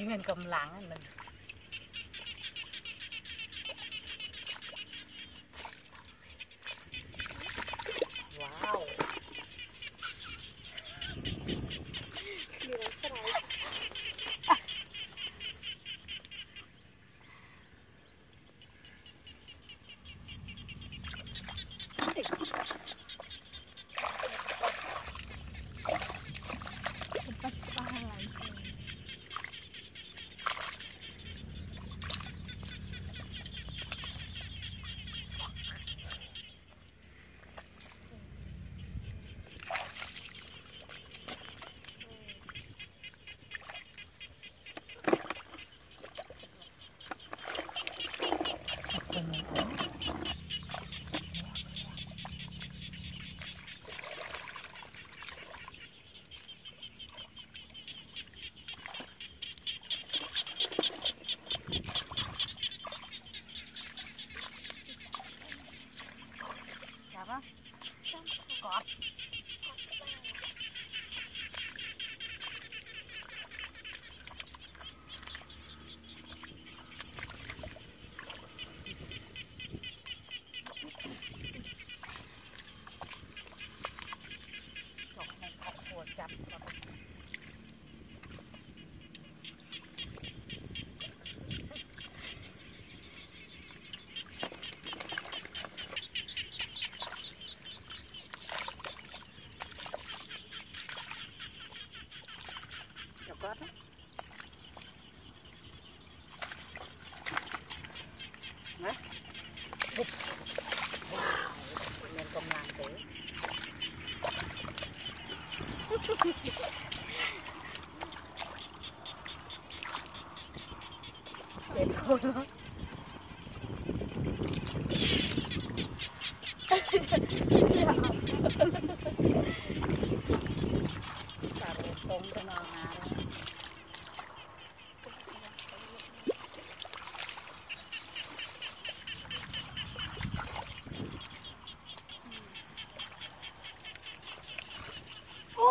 Mình cầm lạng mình wow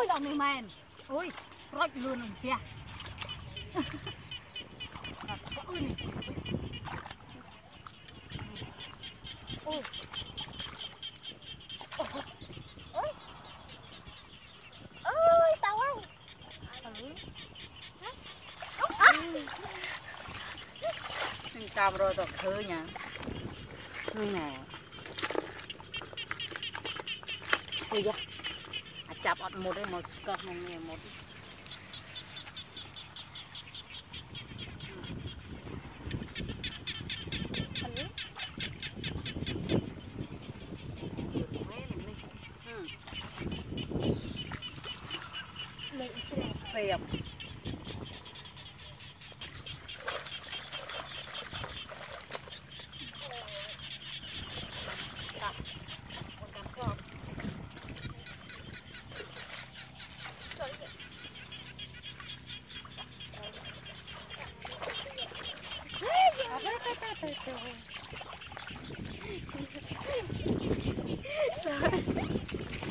lòng mình mèn. Ôi, rách luôn mình kìa. Ôi này. Ôi. Ôi. Ôi, tao ơi. Mình cầm rồi tao khơi nha. Khơi nè. Ôi da. Chạp ọt một đây, một cọc một người một. Lấy xem. Sorry.